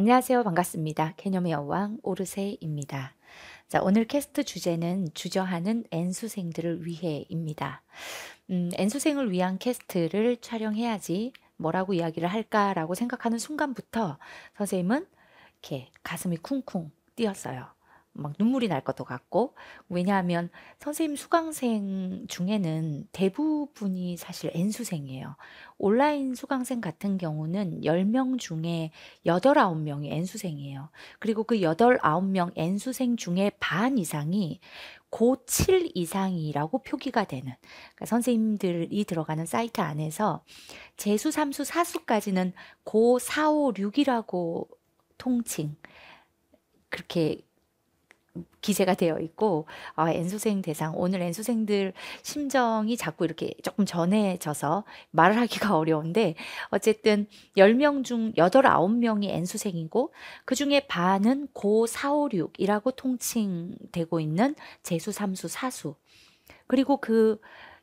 안녕하세요. 반갑습니다. 개념의 여왕 오르세입니다. 자, 오늘 캐스트 주제는 주저하는 N수생들을 위해입니다. N수생을 위한 캐스트를 촬영해야지 뭐라고 이야기를 할까라고 생각하는 순간부터 선생님은 이렇게 가슴이 쿵쿵 뛰었어요. 막 눈물이 날 것도 같고, 왜냐하면 선생님 수강생 중에는 대부분이 사실 N수생이에요. 온라인 수강생 같은 경우는 10명 중에 8, 9명이 N수생이에요. 그리고 그 8, 9명 N수생 중에 반 이상이 고7 이상이라고 표기가 되는, 그러니까 선생님들이 들어가는 사이트 안에서 재수, 삼수, 사수까지는 고4, 5, 6이라고 통칭 그렇게 기재가 되어 있고, N수생 대상, 오늘 N수생들 심정이 자꾸 이렇게 조금 전해져서 말을 하기가 어려운데, 어쨌든 10명 중 8, 9명이 N수생이고 그 중에 반은 고4, 5, 6이라고 통칭되고 있는 재수, 삼수, 사수, 그리고 그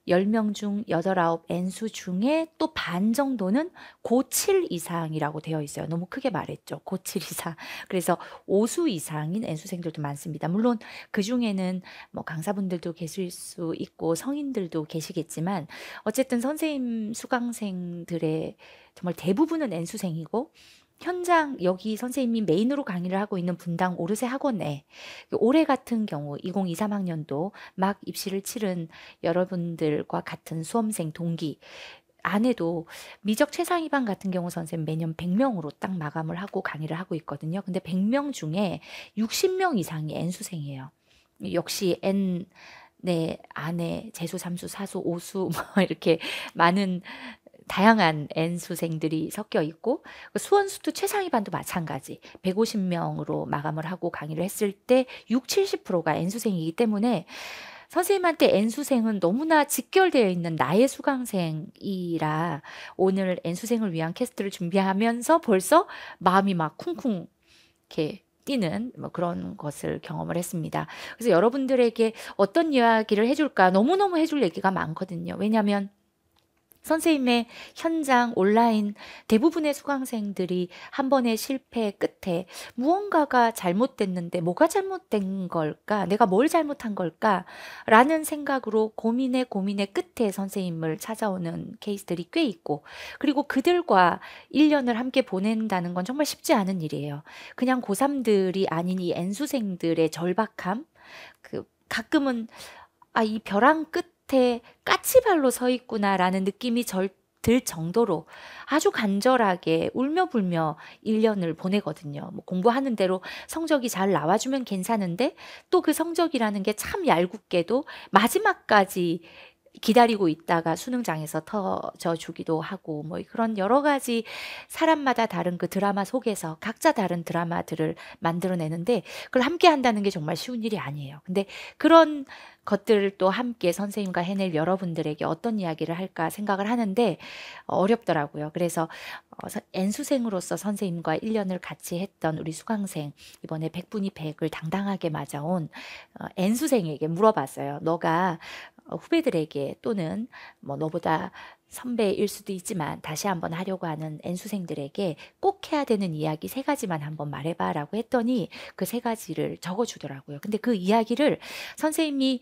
10명 중 8, 9 N수 중에 또 반 정도는 고7 이상이라고 되어 있어요. 너무 크게 말했죠. 고7 이상. 그래서 5수 이상인 N수생들도 많습니다. 물론 그 중에는 뭐 강사분들도 계실 수 있고 성인들도 계시겠지만, 어쨌든 선생님 수강생들의 정말 대부분은 N수생이고, 현장 여기 선생님이 메인으로 강의를 하고 있는 분당 오르세 학원에 올해 같은 경우 2023학년도 막 입시를 치른 여러분들과 같은 수험생 동기 안에도 미적 최상위반 같은 경우 선생님 매년 100명으로 딱 마감을 하고 강의를 하고 있거든요. 근데 100명 중에 60명 이상이 N수생이에요. 역시 N 내 안에 재수, 삼수, 사수, 오수 뭐 이렇게 많은 다양한 N수생들이 섞여 있고, 수원수도 최상위반도 마찬가지 150명으로 마감을 하고 강의를 했을 때 60~70%가 N수생이기 때문에 선생님한테 N수생은 너무나 직결되어 있는 나의 수강생이라, 오늘 N수생을 위한 캐스트를 준비하면서 벌써 마음이 막 쿵쿵 이렇게 뛰는 뭐 그런 것을 경험을 했습니다. 그래서 여러분들에게 어떤 이야기를 해줄까, 너무너무 해줄 얘기가 많거든요. 왜냐하면 선생님의 현장, 온라인 대부분의 수강생들이 한 번의 실패 끝에 무언가가 잘못됐는데 뭐가 잘못된 걸까? 내가 뭘 잘못한 걸까? 라는 생각으로 고민의 끝에 선생님을 찾아오는 케이스들이 꽤 있고, 그리고 그들과 1년을 함께 보낸다는 건 정말 쉽지 않은 일이에요. 그냥 고3들이 아닌 이 N수생들의 절박함, 가끔은 이 벼랑 끝 까치발로 서 있구나라는 느낌이 들 정도로 아주 간절하게 울며불며 1년을 보내거든요. 뭐 공부하는 대로 성적이 잘 나와주면 괜찮은데, 또 그 성적이라는 게 참 얄궂게도 마지막까지 기다리고 있다가 수능장에서 터져주기도 하고, 뭐 그런 여러 가지 사람마다 다른 그 드라마 속에서 각자 다른 드라마들을 만들어내는데, 그걸 함께 한다는 게 정말 쉬운 일이 아니에요. 근데 그런 것들을 또 함께 선생님과 해낼 여러분들에게 어떤 이야기를 할까 생각을 하는데 어렵더라고요. 그래서 N수생으로서 선생님과 1년을 같이 했던 우리 수강생, 이번에 100분이 100을 당당하게 맞아온 N수생에게 물어봤어요. 너가 후배들에게, 또는 뭐 너보다 선배일 수도 있지만 다시 한번 하려고 하는 N수생들에게 꼭 해야 되는 이야기 3가지만 한번 말해봐 라고 했더니 그 3가지를 적어주더라고요. 근데 그 이야기를 선생님이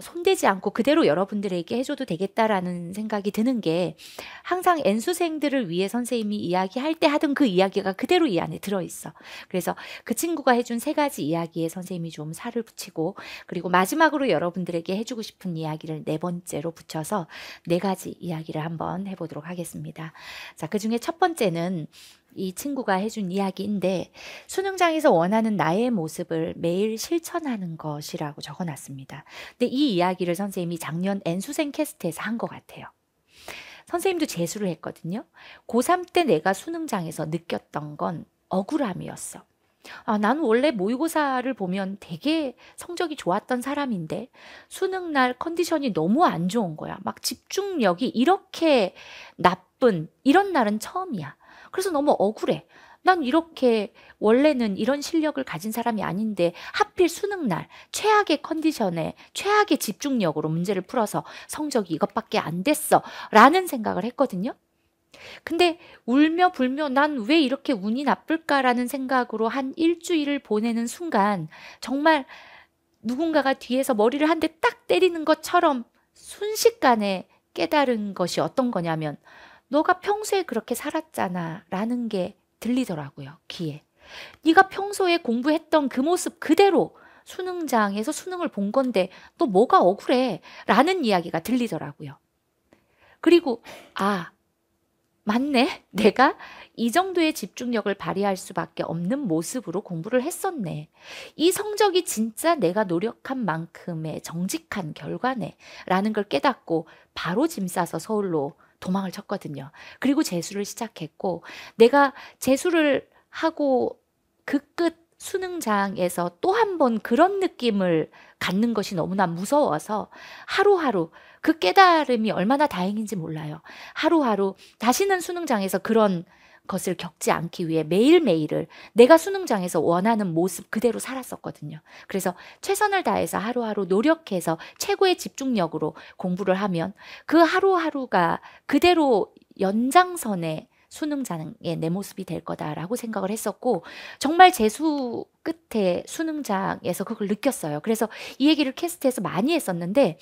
손대지 않고 그대로 여러분들에게 해줘도 되겠다라는 생각이 드는 게, 항상 N수생들을 위해 선생님이 이야기할 때 하던 그 이야기가 그대로 이 안에 들어있어. 그래서 그 친구가 해준 3가지 이야기에 선생님이 좀 살을 붙이고, 그리고 마지막으로 여러분들에게 해주고 싶은 이야기를 4번째로 붙여서 4가지 이야기를 한번 해보도록 하겠습니다. 자, 그 중에 첫 번째는 이 친구가 해준 이야기인데, 수능장에서 원하는 나의 모습을 매일 실천하는 것이라고 적어놨습니다. 근데 이 이야기를 선생님이 작년 N수생 캐스트에서 한 것 같아요. 선생님도 재수를 했거든요. 고3 때 내가 수능장에서 느꼈던 건 억울함이었어. 나는 원래 모의고사를 보면 되게 성적이 좋았던 사람인데 수능날 컨디션이 너무 안 좋은 거야. 막 집중력이 이렇게 나쁜 이런 날은 처음이야. 그래서 너무 억울해. 난 이렇게 원래는 이런 실력을 가진 사람이 아닌데 하필 수능날 최악의 컨디션에 최악의 집중력으로 문제를 풀어서 성적이 이것밖에 안 됐어 라는 생각을 했거든요. 근데 울며 불며 난 왜 이렇게 운이 나쁠까라는 생각으로 한 일주일을 보내는 순간 정말 누군가가 뒤에서 머리를 한 대 딱 때리는 것처럼 순식간에 깨달은 것이 어떤 거냐면 너가 평소에 그렇게 살았잖아 라는 게 들리더라고요. 귀에. 네가 평소에 공부했던 그 모습 그대로 수능장에서 수능을 본 건데 너 뭐가 억울해 라는 이야기가 들리더라고요. 그리고 아 맞네 내가 이 정도의 집중력을 발휘할 수밖에 없는 모습으로 공부를 했었네. 이 성적이 진짜 내가 노력한 만큼의 정직한 결과네 라는 걸 깨닫고 바로 짐 싸서 서울로 도망을 쳤거든요. 그리고 재수를 시작했고 내가 재수를 하고 그 끝 수능장에서 또 한 번 그런 느낌을 갖는 것이 너무나 무서워서 하루하루 그 깨달음이 얼마나 다행인지 몰라요. 하루하루 다시는 수능장에서 그런 것을 겪지 않기 위해 매일매일을 내가 수능장에서 원하는 모습 그대로 살았었거든요. 그래서 최선을 다해서 하루하루 노력해서 최고의 집중력으로 공부를 하면 그 하루하루가 그대로 연장선에 수능장의 내 모습이 될 거다라고 생각을 했었고 정말 재수 끝에 수능장에서 그걸 느꼈어요. 그래서 이 얘기를 캐스트에서 많이 했었는데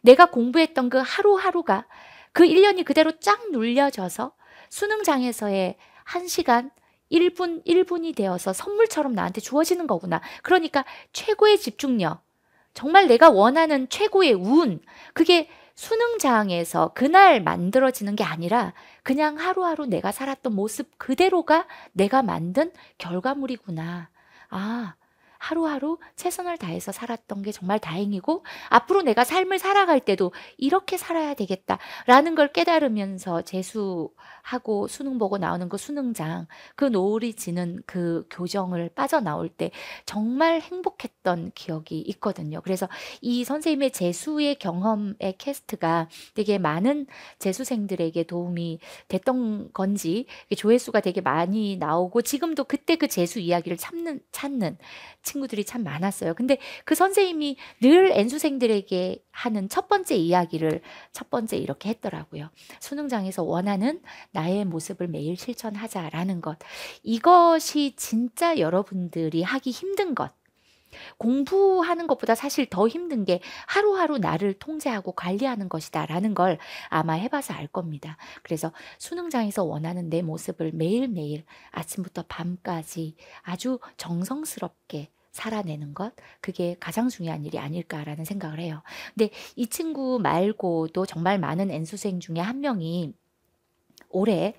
내가 공부했던 그 하루하루가 그 1년이 그대로 쫙 눌려져서 수능장에서의 1시간 1분 1분이 되어서 선물처럼 나한테 주어지는 거구나. 그러니까 최고의 집중력, 정말 내가 원하는 최고의 운, 그게 수능장에서 그날 만들어지는 게 아니라 그냥 하루하루 내가 살았던 모습 그대로가 내가 만든 결과물이구나. 아, 하루하루 최선을 다해서 살았던 게 정말 다행이고 앞으로 내가 삶을 살아갈 때도 이렇게 살아야 되겠다라는 걸 깨달으면서 재수하고 수능 보고 나오는 그 수능장, 그 노을이 지는 그 교정을 빠져나올 때 정말 행복했던 기억이 있거든요. 그래서 이 선생님의 재수의 경험의 캐스트가 되게 많은 재수생들에게 도움이 됐던 건지 조회수가 되게 많이 나오고 지금도 그때 그 재수 이야기를 찾는 친구들이 참 많았어요. 근데 그 선생님이 늘 N수생들에게 하는 첫 번째 이야기를 첫 번째 이렇게 했더라고요. 수능장에서 원하는 나의 모습을 매일 실천하자라는 것. 이것이 진짜 여러분들이 하기 힘든 것. 공부하는 것보다 사실 더 힘든 게 하루하루 나를 통제하고 관리하는 것이다 라는 걸 아마 해봐서 알 겁니다. 그래서 수능장에서 원하는 내 모습을 매일매일 아침부터 밤까지 아주 정성스럽게 살아내는 것, 그게 가장 중요한 일이 아닐까라는 생각을 해요. 근데 이 친구 말고도 정말 많은 N수생 중에 한 명이 올해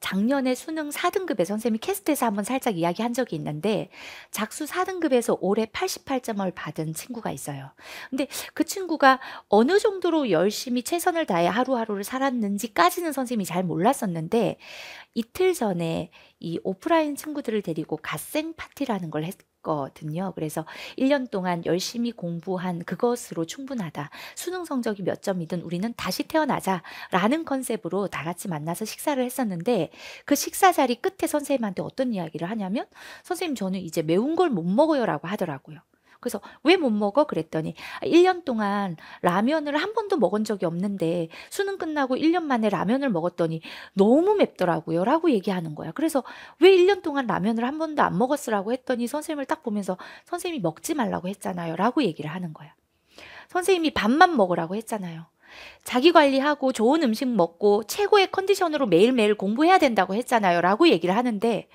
작년에 수능 4등급에 선생님이 캐스트에서 한번 살짝 이야기한 적이 있는데 작수 4등급에서 올해 88점을 받은 친구가 있어요. 근데 그 친구가 어느 정도로 열심히 최선을 다해 하루하루를 살았는지까지는 선생님이 잘 몰랐었는데 이틀 전에 이 오프라인 친구들을 데리고 갓생 파티라는 걸 했거든요. 그래서 1년 동안 열심히 공부한 그것으로 충분하다. 수능 성적이 몇 점이든 우리는 다시 태어나자라는 컨셉으로 다 같이 만나서 식사를 했었는데 그 식사 자리 끝에 선생님한테 어떤 이야기를 하냐면 선생님 저는 이제 매운 걸 못 먹어요 라고 하더라고요. 그래서 왜 못 먹어? 그랬더니 1년 동안 라면을 한 번도 먹은 적이 없는데 수능 끝나고 1년 만에 라면을 먹었더니 너무 맵더라고요 라고 얘기하는 거야. 그래서 왜 1년 동안 라면을 한 번도 안 먹었으라고 했더니 선생님을 딱 보면서 선생님이 먹지 말라고 했잖아요 라고 얘기를 하는 거야. 선생님이 밥만 먹으라고 했잖아요. 자기 관리하고 좋은 음식 먹고 최고의 컨디션으로 매일매일 공부해야 된다고 했잖아요 라고 얘기를 하는데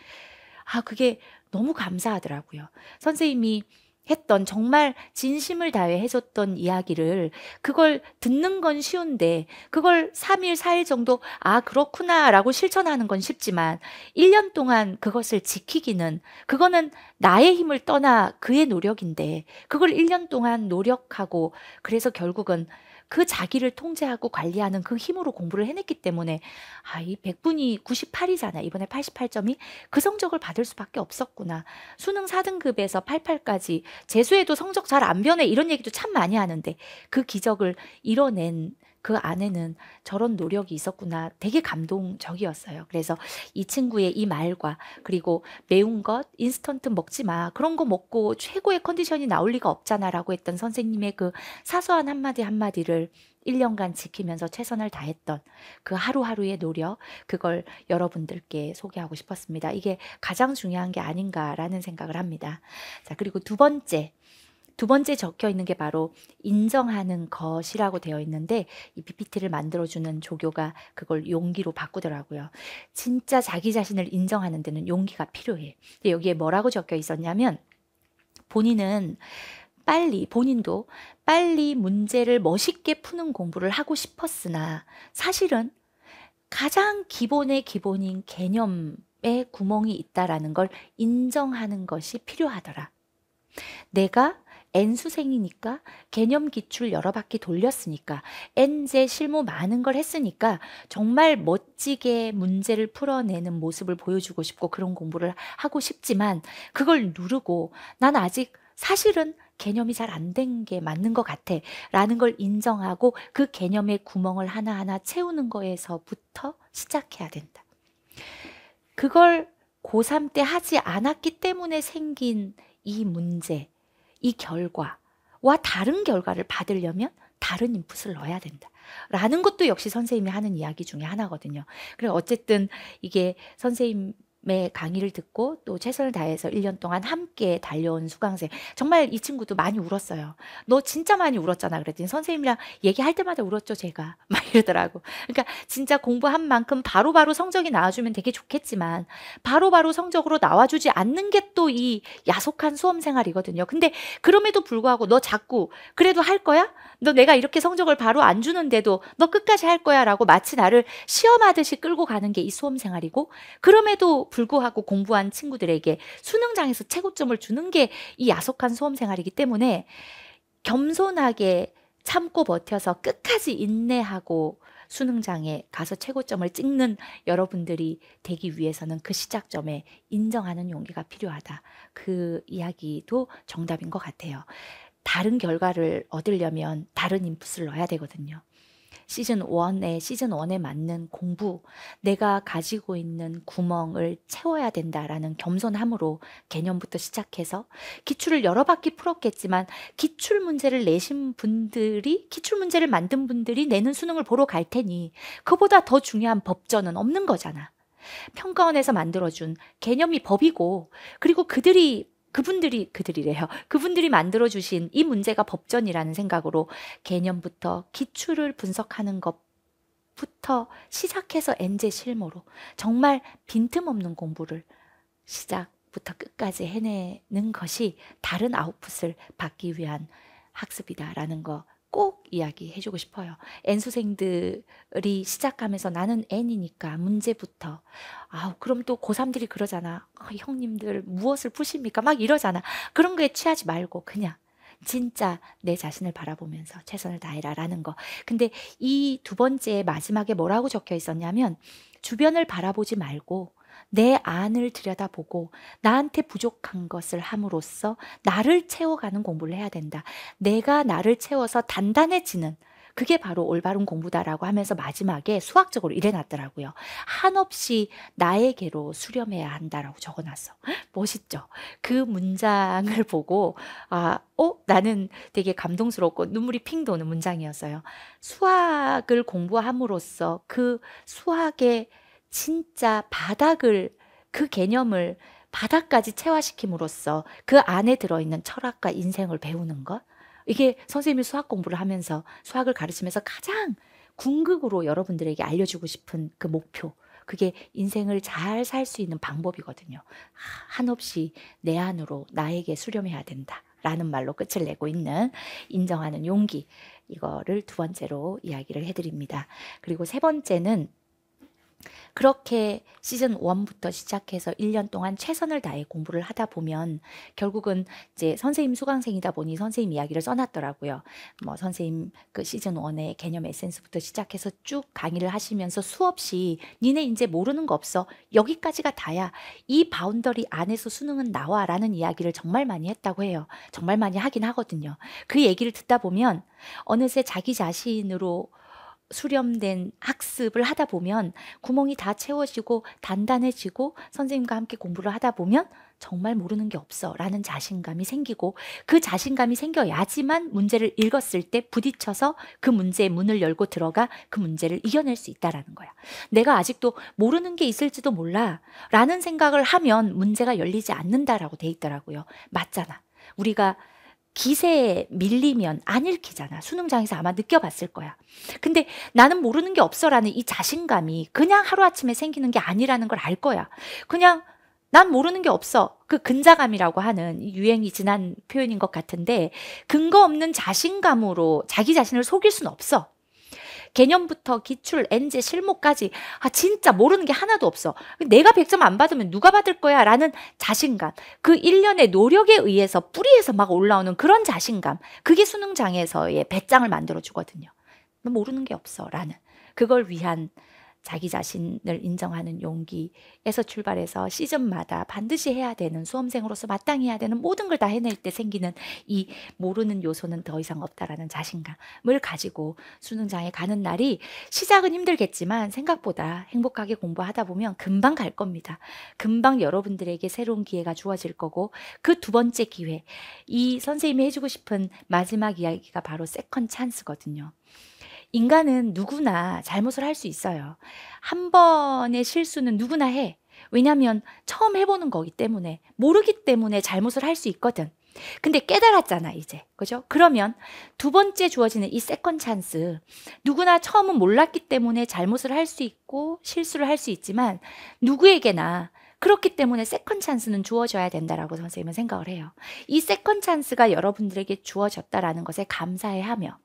아 그게 너무 감사하더라고요. 선생님이 했던 정말 진심을 다해 해줬던 이야기를 그걸 듣는 건 쉬운데 그걸 3일 4일 정도 아 그렇구나 라고 실천하는 건 쉽지만 1년 동안 그것을 지키기는 그거는 나의 힘을 떠나 그의 노력인데 그걸 1년 동안 노력하고 그래서 결국은 그 자기를 통제하고 관리하는 그 힘으로 공부를 해냈기 때문에 아, 이 100분이 98이잖아. 이번에 88점이 그 성적을 받을 수밖에 없었구나. 수능 4등급에서 88까지 재수해도 성적 잘 안 변해 이런 얘기도 참 많이 하는데 그 기적을 이뤄낸 그 안에는 저런 노력이 있었구나. 되게 감동적이었어요. 그래서 이 친구의 이 말과 그리고 매운 것, 인스턴트 먹지 마. 그런 거 먹고 최고의 컨디션이 나올 리가 없잖아 라고 했던 선생님의 그 사소한 한마디 한마디를 1년간 지키면서 최선을 다했던 그 하루하루의 노력, 그걸 여러분들께 소개하고 싶었습니다. 이게 가장 중요한 게 아닌가라는 생각을 합니다. 자, 그리고 두 번째 적혀 있는 게 바로 인정하는 것이라고 되어 있는데, 이 PPT를 만들어주는 조교가 그걸 용기로 바꾸더라고요. 진짜 자기 자신을 인정하는 데는 용기가 필요해. 근데 여기에 뭐라고 적혀 있었냐면, 본인도 빨리 문제를 멋있게 푸는 공부를 하고 싶었으나 사실은 가장 기본의 기본인 개념에 구멍이 있다라는 걸 인정하는 것이 필요하더라. 내가 N수생이니까 개념 기출 여러 바퀴 돌렸으니까 N제 실무 많은 걸 했으니까 정말 멋지게 문제를 풀어내는 모습을 보여주고 싶고 그런 공부를 하고 싶지만 그걸 누르고 난 아직 사실은 개념이 잘 안 된 게 맞는 것 같아 라는 걸 인정하고 그 개념의 구멍을 하나하나 채우는 거에서부터 시작해야 된다. 그걸 고3 때 하지 않았기 때문에 생긴 이 문제, 이 결과와 다른 결과를 받으려면 다른 인풋을 넣어야 된다 라는 것도 역시 선생님이 하는 이야기 중에 하나거든요. 그리고 어쨌든 이게 선생님의 강의를 듣고 또 최선을 다해서 1년 동안 함께 달려온 수강생, 정말 이 친구도 많이 울었어요. 너 진짜 많이 울었잖아 그랬더니 선생님이랑 얘기할 때마다 울었죠 제가 막 이러더라고. 그러니까 진짜 공부한 만큼 바로바로 성적이 나와주면 되게 좋겠지만 바로바로 성적으로 나와주지 않는 게 또 이 야속한 수험생활이거든요. 근데 그럼에도 불구하고 너 자꾸 그래도 할 거야? 너 내가 이렇게 성적을 바로 안 주는데도 너 끝까지 할 거야 라고 마치 나를 시험하듯이 끌고 가는 게 이 수험생활이고, 그럼에도 불구하고 공부한 친구들에게 수능장에서 최고점을 주는 게 이 야속한 수험생활이기 때문에 겸손하게 참고 버텨서 끝까지 인내하고 수능장에 가서 최고점을 찍는 여러분들이 되기 위해서는 그 시작점에 인정하는 용기가 필요하다. 그 이야기도 정답인 것 같아요. 다른 결과를 얻으려면 다른 인풋을 넣어야 되거든요. 시즌 1에 맞는 공부, 내가 가지고 있는 구멍을 채워야 된다라는 겸손함으로 개념부터 시작해서 기출을 여러 바퀴 풀었겠지만 기출문제를 만든 분들이 내는 수능을 보러 갈 테니 그보다 더 중요한 법전은 없는 거잖아. 평가원에서 만들어준 개념이 법이고, 그리고 그분들이 만들어주신 이 문제가 법전이라는 생각으로 개념부터 기출을 분석하는 것부터 시작해서 N제 실무로 정말 빈틈없는 공부를 시작부터 끝까지 해내는 것이 다른 아웃풋을 받기 위한 학습이다라는 거 꼭 이야기해주고 싶어요. N수생들이 시작하면서 나는 N이니까 문제부터, 아 그럼 또 고3들이 그러잖아. 형님들 무엇을 푸십니까? 막 이러잖아. 그런 거에 취하지 말고 그냥 진짜 내 자신을 바라보면서 최선을 다해라 라는 거. 근데 이 두 번째 마지막에 뭐라고 적혀 있었냐면, 주변을 바라보지 말고 내 안을 들여다보고 나한테 부족한 것을 함으로써 나를 채워가는 공부를 해야 된다. 내가 나를 채워서 단단해지는, 그게 바로 올바른 공부다라고 하면서 마지막에 수학적으로 이래놨더라고요. 한없이 나에게로 수렴해야 한다라고 적어놨어. 멋있죠? 그 문장을 보고 나는 되게 감동스럽고 눈물이 핑 도는 문장이었어요. 수학을 공부함으로써 그 수학의 진짜 바닥을, 그 개념을 바닥까지 체화시킴으로써 그 안에 들어있는 철학과 인생을 배우는 것, 이게 선생님이 수학 공부를 하면서, 수학을 가르치면서 가장 궁극으로 여러분들에게 알려주고 싶은 그 목표, 그게 인생을 잘 살 수 있는 방법이거든요. 한없이 내 안으로 나에게 수렴해야 된다 라는 말로 끝을 내고 있는 인정하는 용기, 이거를 두 번째로 이야기를 해드립니다. 그리고 세 번째는, 그렇게 시즌 1부터 시작해서 1년 동안 최선을 다해 공부를 하다 보면 결국은 이제 선생님 수강생이다 보니 선생님 이야기를 써놨더라고요. 뭐 선생님 그 시즌 1의 개념 에센스부터 시작해서 쭉 강의를 하시면서 수없이 니네 이제 모르는 거 없어. 여기까지가 다야. 이 바운더리 안에서 수능은 나와 라는 이야기를 정말 많이 했다고 해요. 정말 많이 하긴 하거든요. 그 얘기를 듣다 보면 어느새 자기 자신으로 수렴된 학습을 하다 보면 구멍이 다 채워지고 단단해지고 선생님과 함께 공부를 하다 보면 정말 모르는 게 없어 라는 자신감이 생기고, 그 자신감이 생겨야지만 문제를 읽었을 때 부딪혀서 그 문제의 문을 열고 들어가 그 문제를 이겨낼 수 있다라는 거야. 내가 아직도 모르는 게 있을지도 몰라 라는 생각을 하면 문제가 열리지 않는다라고 돼 있더라고요. 맞잖아. 우리가 기세에 밀리면 안 읽히잖아. 수능장에서 아마 느껴봤을 거야. 근데 나는 모르는 게 없어라는 이 자신감이 그냥 하루아침에 생기는 게 아니라는 걸 알 거야. 그냥 난 모르는 게 없어. 그 근자감이라고 하는 유행이 지난 표현인 것 같은데, 근거 없는 자신감으로 자기 자신을 속일 순 없어. 개념부터 기출, 엔제, 실무까지 진짜 모르는 게 하나도 없어. 내가 100점 안 받으면 누가 받을 거야? 라는 자신감. 그 일련의 노력에 의해서 뿌리에서 막 올라오는 그런 자신감. 그게 수능장에서의 배짱을 만들어주거든요. 너 모르는 게 없어. 라는. 그걸 위한 자기 자신을 인정하는 용기에서 출발해서 시즌마다 반드시 해야 되는, 수험생으로서 마땅히 해야 되는 모든 걸 다 해낼 때 생기는 이 모르는 요소는 더 이상 없다라는 자신감을 가지고 수능장에 가는 날이, 시작은 힘들겠지만 생각보다 행복하게 공부하다 보면 금방 갈 겁니다. 금방 여러분들에게 새로운 기회가 주어질 거고, 그 두 번째 기회, 이 선생님이 해주고 싶은 마지막 이야기가 바로 세컨 찬스거든요. 인간은 누구나 잘못을 할 수 있어요. 한 번의 실수는 누구나 해. 왜냐하면 처음 해보는 거기 때문에, 모르기 때문에 잘못을 할 수 있거든. 근데 깨달았잖아 이제, 그죠? 그러면 두 번째 주어지는 이 세컨 찬스, 누구나 처음은 몰랐기 때문에 잘못을 할 수 있고 실수를 할 수 있지만 누구에게나 그렇기 때문에 세컨 찬스는 주어져야 된다라고 선생님은 생각을 해요. 이 세컨 찬스가 여러분들에게 주어졌다라는 것에 감사해하며,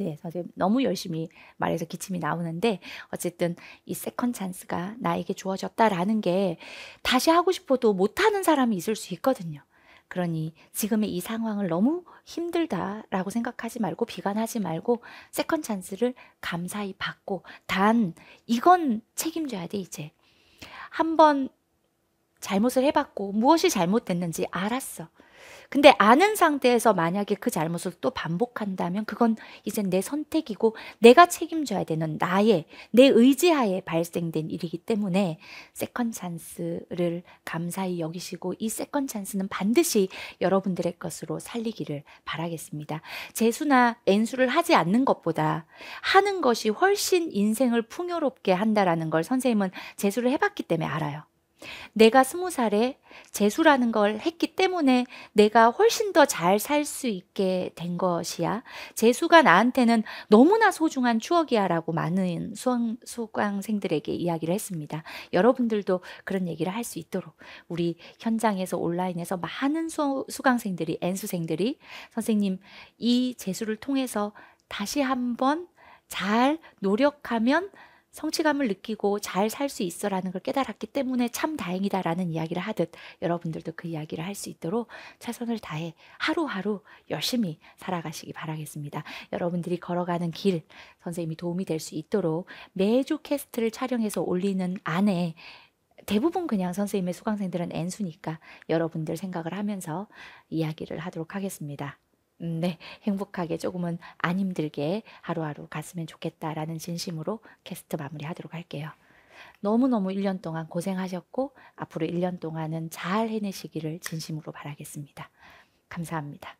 네, 선생님 너무 열심히 말해서 기침이 나오는데, 어쨌든 이 세컨 찬스가 나에게 주어졌다라는 게 다시 하고 싶어도 못하는 사람이 있을 수 있거든요. 그러니 지금의 이 상황을 너무 힘들다라고 생각하지 말고, 비관하지 말고 세컨 찬스를 감사히 받고, 단 이건 책임져야 돼. 이제 한번 잘못을 해봤고 무엇이 잘못됐는지 알았어. 근데 아는 상태에서 만약에 그 잘못을 또 반복한다면 그건 이제 내 선택이고 내가 책임져야 되는, 나의, 내 의지하에 발생된 일이기 때문에 세컨 찬스를 감사히 여기시고, 이 세컨 찬스는 반드시 여러분들의 것으로 살리기를 바라겠습니다. 재수나 N수를 하지 않는 것보다 하는 것이 훨씬 인생을 풍요롭게 한다라는 걸 선생님은 재수를 해봤기 때문에 알아요. 내가 20살에 재수라는 걸 했기 때문에 내가 훨씬 더 잘 살 수 있게 된 것이야. 재수가 나한테는 너무나 소중한 추억이야 라고 많은 수강생들에게 이야기를 했습니다. 여러분들도 그런 얘기를 할 수 있도록, 우리 현장에서 온라인에서 많은 수강생들이, N수생들이 선생님 이 재수를 통해서 다시 한번 잘 노력하면 성취감을 느끼고 잘 살 수 있어라는 걸 깨달았기 때문에 참 다행이다라는 이야기를 하듯, 여러분들도 그 이야기를 할 수 있도록 최선을 다해 하루하루 열심히 살아가시기 바라겠습니다. 여러분들이 걸어가는 길, 선생님이 도움이 될 수 있도록 매주 캐스트를 촬영해서 올리는 안에, 대부분 그냥 선생님의 수강생들은 N수니까 여러분들 생각을 하면서 이야기를 하도록 하겠습니다. 네, 행복하게 조금은 안 힘들게 하루하루 갔으면 좋겠다라는 진심으로 캐스트 마무리하도록 할게요. 너무너무 1년 동안 고생하셨고, 앞으로 1년 동안은 잘 해내시기를 진심으로 바라겠습니다. 감사합니다.